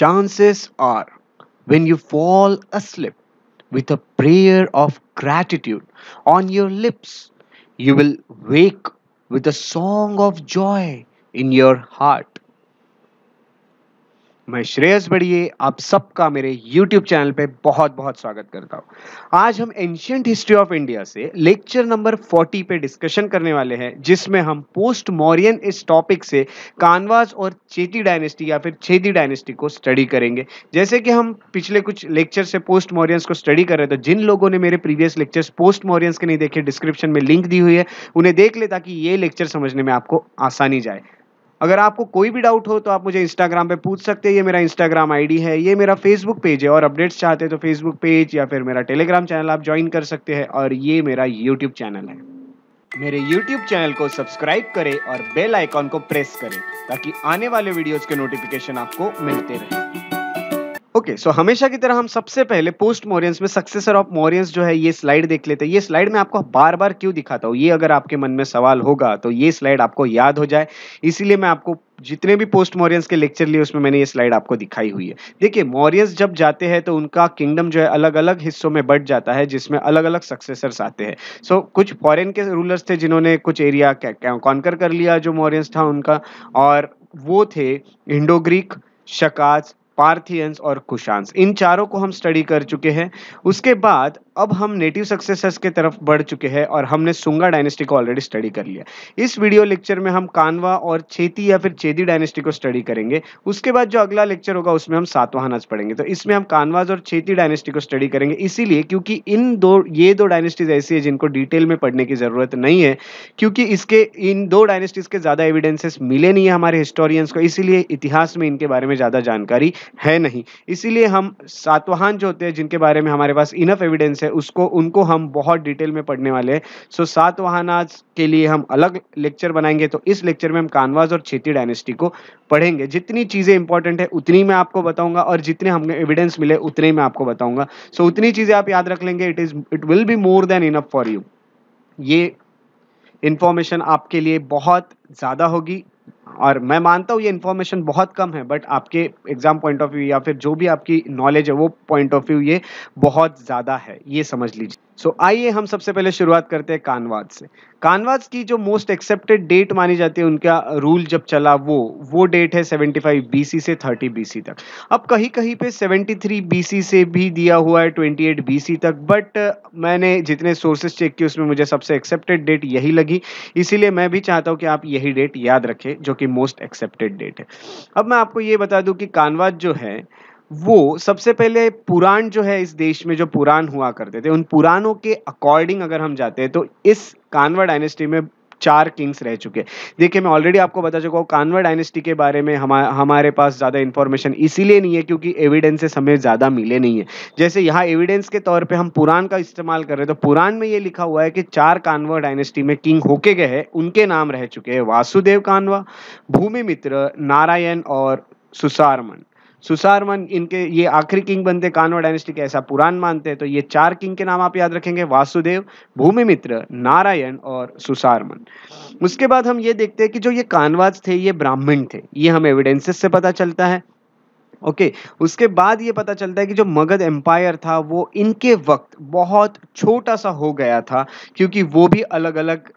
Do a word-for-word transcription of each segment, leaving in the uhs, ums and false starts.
chances are when you fall asleep with a prayer of gratitude on your lips, you will wake with a song of joy in your heart. मैं श्रेयस बड़िए आप सबका मेरे YouTube channel पे बहुत बहुत स्वागत करता हूँ। आज हम एंशियंट हिस्ट्री ऑफ इंडिया से लेक्चर नंबर चालीस पे डिस्कशन करने वाले हैं, जिसमें हम पोस्ट मौर्यन इस टॉपिक से कानवास और चेती डायनेस्टी या फिर छेदी डायनेस्टी को स्टडी करेंगे। जैसे कि हम पिछले कुछ लेक्चर से पोस्ट मौर्यंस को स्टडी कर रहे थे, जिन लोगों ने मेरे प्रीवियस लेक्चर्स पोस्ट मौर्यंस के नहीं देखे, डिस्क्रिप्शन में लिंक दी हुई है, उन्हें देख ले ताकि ये लेक्चर समझने में आपको आसानी जाए। अगर आपको कोई भी डाउट हो तो आप मुझे इंस्टाग्राम पे पूछ सकते हैं, ये मेरा इंस्टाग्राम आईडी है, ये मेरा फेसबुक पेज है, और अपडेट्स चाहते हैं तो फेसबुक पेज या फिर मेरा टेलीग्राम चैनल आप ज्वाइन कर सकते हैं, और ये मेरा यूट्यूब चैनल है। मेरे यूट्यूब चैनल को सब्सक्राइब करें और बेल आइकॉन को प्रेस करें ताकि आने वाले वीडियोज़ के नोटिफिकेशन आपको मिलते रहें। ओके okay, सो so हमेशा की तरह हम सबसे पहले पोस्ट मौर्यंस में सक्सेसर ऑफ मौर्यंस जो है ये स्लाइड देख लेते हैं। ये स्लाइड मैं आपको बार बार क्यों दिखाता हूँ, ये अगर आपके मन में सवाल होगा तो ये स्लाइड आपको याद हो जाए, इसीलिए मैं आपको जितने भी पोस्ट मौर्यंस के लेक्चर लिए उसमें मैंने ये स्लाइड आपको दिखाई हुई है। देखिए, मौर्यंस जब जाते हैं तो उनका किंगडम जो है अलग अलग हिस्सों में बट जाता है, जिसमें अलग अलग सक्सेसर्स आते हैं। सो so, कुछ फॉरेन के रूलर्स थे जिन्होंने कुछ एरिया कॉन्कर कर लिया जो मौर्यंस था उनका, और वो थे इंडो ग्रीक, शकास, पार्थियंस और कुशांस। इन चारों को हम स्टडी कर चुके हैं। उसके बाद अब हम नेटिव सक्सेसर्स के तरफ बढ़ चुके हैं और हमने सुंगा डायनेस्टी को ऑलरेडी स्टडी कर लिया। इस वीडियो लेक्चर में हम कानवा और छेती या फिर छेदी डायनेस्टी को स्टडी करेंगे। उसके बाद जो अगला लेक्चर होगा उसमें हम सातवाहनाज पढ़ेंगे। तो इसमें हम कानवाज और छेती डायनेस्टी को स्टडी करेंगे, इसीलिए क्योंकि इन दो ये दो डायनेस्टीज ऐसी है जिनको डिटेल में पढ़ने की ज़रूरत नहीं है, क्योंकि इसके इन दो डायनेस्टीज़ के ज़्यादा एविडेंसेस मिले नहीं है हमारे हिस्टोरियंस को, इसीलिए इतिहास में इनके बारे में ज़्यादा जानकारी है नहीं। इसीलिए हम सातवाहन जो होते हैं जिनके बारे में हमारे पास इनफ एविडेंस है उसको उनको हम बहुत डिटेल में पढ़ने वाले हैं। सो सातवाहनाज के लिए हम अलग लेक्चर बनाएंगे। तो इस लेक्चर में हम कानवाज और छेती डायनेस्टी को पढ़ेंगे। जितनी चीजें इंपॉर्टेंट है उतनी मैं आपको बताऊंगा और जितने हमें एविडेंस मिले उतने मैं आपको बताऊंगा। सो उतनी चीजें आप याद रख लेंगे, it is it will be more than enough for you. ये इंफॉर्मेशन आपके लिए बहुत ज्यादा होगी और मैं मानता हूँ ये इन्फॉर्मेशन बहुत कम है, बट आपके एग्जाम पॉइंट ऑफ व्यू या फिर जो भी आपकी नॉलेज है वो पॉइंट ऑफ व्यू ये बहुत ज़्यादा है, ये समझ लीजिए। सो so, आइए हम सबसे पहले शुरुआत करते हैं कानवाज से। कानवाज की जो मोस्ट एक्सेप्टेड डेट मानी जाती है, उनका रूल जब चला वो वो डेट है पचहत्तर बीसी से तीस बीसी तक। अब कहीं कहीं पे तिहत्तर बीसी से भी दिया हुआ है अट्ठाईस बीसी तक, बट मैंने जितने सोर्सेज चेक किए उसमें मुझे सबसे एक्सेप्टेड डेट यही लगी, इसीलिए मैं भी चाहता हूँ कि आप यही डेट याद रखें जो कि मोस्ट एक्सेप्टेड डेट है। अब मैं आपको ये बता दूँ कि कानवाज जो है वो सबसे पहले पुराण जो है इस देश में जो पुराण हुआ करते थे उन पुराणों के अकॉर्डिंग अगर हम जाते हैं तो इस कानवा डायनेस्टी में चार किंग्स रह चुके। देखिए, मैं ऑलरेडी आपको बता चुका हूँ कानवा डायनेस्टी के बारे में हमा, हमारे पास ज़्यादा इन्फॉर्मेशन इसीलिए नहीं है क्योंकि एविडेंसेस हमें ज़्यादा मिले नहीं है। जैसे यहाँ एविडेंस के तौर पे हम पुराण का इस्तेमाल कर रहे हैं तो पुराण में ये लिखा हुआ है कि चार कानवा डायनेस्टी में किंग होके गए हैं, उनके नाम रह चुके हैं वासुदेव कानवा, भूमि मित्र, नारायण और सुसारमन। सुसारमन इनके ये आखिरी किंग बनते कानवा डायनेस्टी के, ऐसा पुराण मानते हैं। तो ये चार किंग के नाम आप याद रखेंगे, वासुदेव, भूमि मित्र, नारायण और सुसारमन। उसके बाद हम ये देखते हैं कि जो ये कानवाज थे ये ब्राह्मण थे, ये हमें एविडेंसेस से पता चलता है। ओके okay, उसके बाद ये पता चलता है कि जो मगध एम्पायर था वो इनके वक्त बहुत छोटा सा हो गया था, क्योंकि वो भी अलग अलग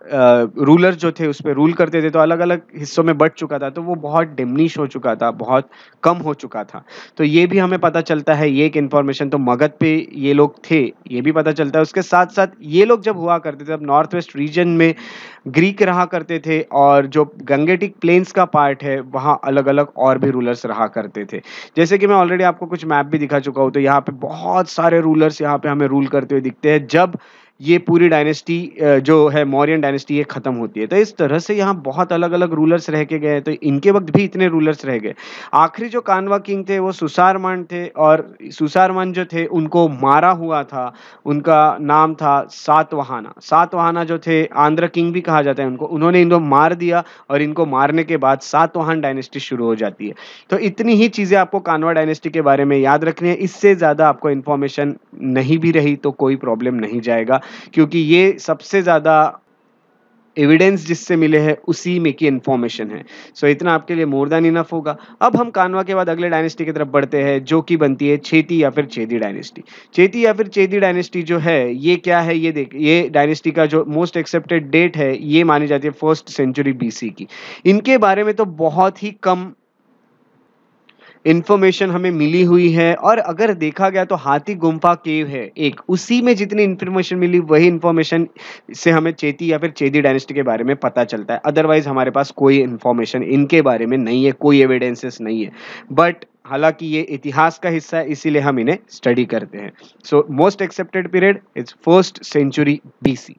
रूलर जो थे उस पर रूल करते थे, तो अलग अलग हिस्सों में बट चुका था, तो वो बहुत डिमिनिश हो चुका था, बहुत कम हो चुका था। तो ये भी हमें पता चलता है, ये एक इन्फॉर्मेशन। तो मगध पे ये लोग थे ये भी पता चलता है। उसके साथ साथ ये लोग जब हुआ करते थे, अब नॉर्थ वेस्ट रीजन में ग्रीक रहा करते थे और जो गंगेटिक प्लेन्स का पार्ट है वहाँ अलग अलग और भी रूलर्स रहा करते थे। जैसे कि मैं ऑलरेडी आपको कुछ मैप भी दिखा चुका हूँ, तो यहाँ पे बहुत सारे रूलर्स यहाँ पे हमें रूल करते हुए दिखते हैं जब ये पूरी डायनेस्टी जो है मौर्यन डायनेस्टी ये ख़त्म होती है। तो इस तरह से यहाँ बहुत अलग अलग रूलर्स रह के गए, तो इनके वक्त भी इतने रूलर्स रह गए। आखिरी जो कानवा किंग थे वो सुसारमन थे, और सुसारमन जो थे उनको मारा हुआ था, उनका नाम था सातवाहना। सातवाहना जो थे आंध्र किंग भी कहा जाता है उनको, उन्होंने इनको मार दिया और इनको मारने के बाद सातवाहन डायनेस्टी शुरू हो जाती है। तो इतनी ही चीज़ें आपको कानवा डायनेस्टी के बारे में याद रखनी है, इससे ज़्यादा आपको इन्फॉर्मेशन नहीं भी रही तो कोई प्रॉब्लम नहीं जाएगा, क्योंकि ये सबसे ज़्यादा एविडेंस जिससे मिले हैं उसी में की इन्फॉर्मेशन है। सो so, इतना आपके लिए मोर देन इनफ होगा। अब हम कान्वा के बाद अगले डायनेस्टी की तरफ बढ़ते हैं जो कि बनती है चेती या फिर चेदी डायनेस्टी। चेती या फिर चेदी डायनेस्टी जो है ये क्या है, ये देख, ये डायनेस्टी का जो मोस्ट एक्सेप्टेड डेट है ये मानी जाती है फर्स्ट सेंचुरी बीसी की। इनके बारे में तो बहुत ही कम इन्फॉर्मेशन हमें मिली हुई है और अगर देखा गया तो हाथीगुम्फा केव है एक, उसी में जितनी इन्फॉर्मेशन मिली वही इन्फॉर्मेशन से हमें चेती या फिर चेदी डायनेस्टी के बारे में पता चलता है। अदरवाइज हमारे पास कोई इन्फॉर्मेशन इनके बारे में नहीं है, कोई एविडेंसेस नहीं है। बट हालांकि ये इतिहास का हिस्सा है इसीलिए हम इन्हें स्टडी करते हैं। So most accepted period is first century BC.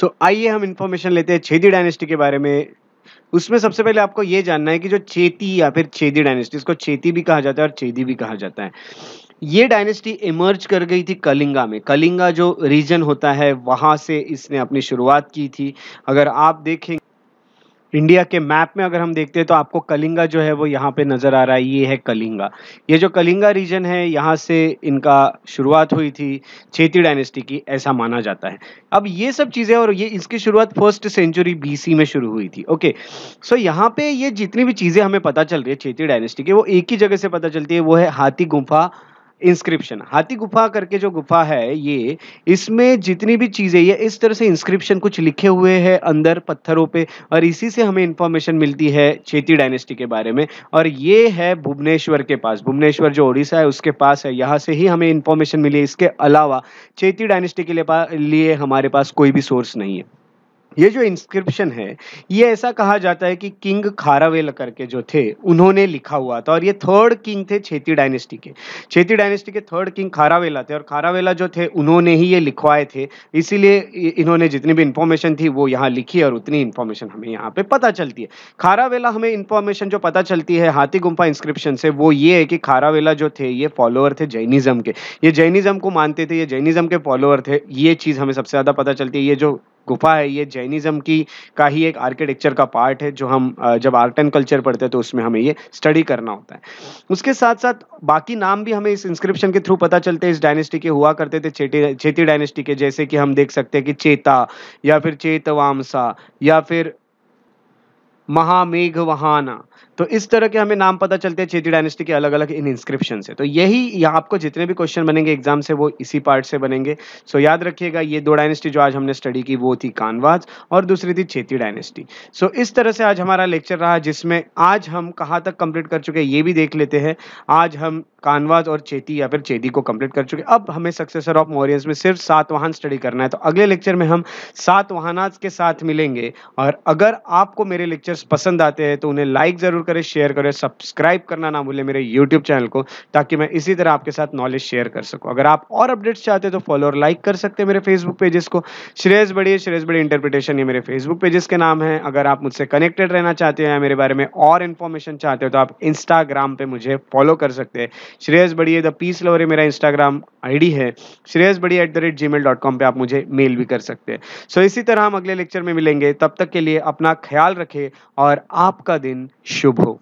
So आइए हम इन्फॉर्मेशन लेते हैं चेदी डायनेस्टी के बारे में। उसमें सबसे पहले आपको ये जानना है कि जो चेती या फिर चेदी डायनेस्टी, इसको चेती भी कहा जाता है और चेदी भी कहा जाता है, ये डायनेस्टी इमर्ज कर गई थी कलिंगा में। कलिंगा जो रीजन होता है वहाँ से इसने अपनी शुरुआत की थी। अगर आप देखें इंडिया के मैप में, अगर हम देखते हैं तो आपको कलिंगा जो है वो यहाँ पे नज़र आ रहा है, ये है कलिंगा। ये जो कलिंगा रीजन है यहाँ से इनका शुरुआत हुई थी चेती डायनेस्टी की, ऐसा माना जाता है। अब ये सब चीज़ें, और ये इसकी शुरुआत फर्स्ट सेंचुरी बीसी में शुरू हुई थी। ओके, सो यहाँ पे ये जितनी भी चीज़ें हमें पता चल रही है चेती डायनेस्टी की वो एक ही जगह से पता चलती है, वो है हाथीगुम्फा इंस्क्रिप्शन। हाथी गुफा करके जो गुफा है ये, इसमें जितनी भी चीज़ें ये इस तरह से इंस्क्रिप्शन कुछ लिखे हुए हैं अंदर पत्थरों पे, और इसी से हमें इन्फॉर्मेशन मिलती है चेती डायनेस्टी के बारे में। और ये है भुवनेश्वर के पास, भुवनेश्वर जो ओडिशा है उसके पास है, यहाँ से ही हमें इन्फॉर्मेशन मिली। इसके अलावा चेती डायनेस्टी के लिए, लिए हमारे पास कोई भी सोर्स नहीं है। ये जो इंस्क्रिप्शन है ये ऐसा कहा जाता है कि किंग खारावेल करके जो थे उन्होंने लिखा हुआ था, और ये थर्ड किंग थे चेती डायनेस्टी के। चेती डायनेस्टी के थर्ड किंग खारावेला थे और खारावेला जो थे उन्होंने ही ये लिखवाए थे, इसीलिए इन्होंने जितनी भी इन्फॉर्मेशन थी वो यहाँ लिखी और उतनी इन्फॉर्मेशन हमें यहाँ पे पता चलती है। खारावेला हमें इन्फॉर्मेशन जो पता चलती है हाथीगुम्फा इंस्क्रिप्शन से वो ये है कि खारावेला जो थे ये फॉलोअर थे जैनिज्म के, ये जैनिज्म को मानते थे, ये जैनिज्म के फॉलोअर थे। ये चीज़ हमें सबसे ज़्यादा पता चलती है। ये जो गुफा है ये जैनिज्म की का ही एक आर्किटेक्चर का पार्ट है, जो हम जब आर्ट एंड कल्चर पढ़ते हैं तो उसमें हमें ये स्टडी करना होता है। उसके साथ साथ बाकी नाम भी हमें इस इंस्क्रिप्शन के थ्रू पता चलते हैं इस डायनेस्टी के हुआ करते थे चेती चेती डायनेस्टी के, जैसे कि हम देख सकते हैं कि चेता या फिर चेतवामसा या फिर महामेघवाहाना। तो इस तरह के हमें नाम पता चलते हैं चेती डायनेस्टी के अलग अलग इन इंस्क्रिप्शन से। तो यही यहाँ आपको जितने भी क्वेश्चन बनेंगे एग्जाम से वो इसी पार्ट से बनेंगे। सो याद रखिएगा ये दो डायनेस्टी जो आज हमने स्टडी की वो थी कान्वाज और दूसरी थी चेती डायनेस्टी। सो इस तरह से आज हमारा लेक्चर रहा जिसमें आज हम कहाँ तक कंप्लीट कर चुके हैं ये भी देख लेते हैं। आज हम कान्वाज और चेती या फिर चेदी को कंप्लीट कर चुके। अब हमें सक्सेसर ऑफ मौर्यस में सिर्फ सातवाहन स्टडी करना है। तो अगले लेक्चर में हम सातवाहनाज के साथ मिलेंगे। और अगर आपको मेरे लेक्चर्स पसंद आते हैं तो उन्हें लाइक जरूर करें, शेयर करें, सब्सक्राइब करना ना भूलें मेरे यूट्यूब चैनल को, ताकि मैं इसी तरह आपके साथ नॉलेज शेयर कर सकूं। अगर आप और अपडेट्स चाहते हैं तो फॉलो और लाइक कर सकते हैं मेरे फेसबुक पेजेस को, श्रेयस बड़िए, श्रेयस बड़िए इंटरप्रिटेशन ये मेरे फेसबुक पेजेस के नाम हैं। अगर आप मुझसे कनेक्टेड रहना चाहते हैं, मेरे बारे में और इन्फॉर्मेशन चाहते हो तो आप इंस्टाग्राम पर मुझे फॉलो कर सकते हैं। Shreyas Badiye the peace lover मेरा इंस्टाग्राम आईडी है, Shreyas Badiye at the rate Gmail dot com पर आप मुझे मेल भी कर सकते हैं। सो इसी तरह हम अगले लेक्चर में मिलेंगे। तब तक के लिए अपना ख्याल रखें और आपका दिन शुभ हो।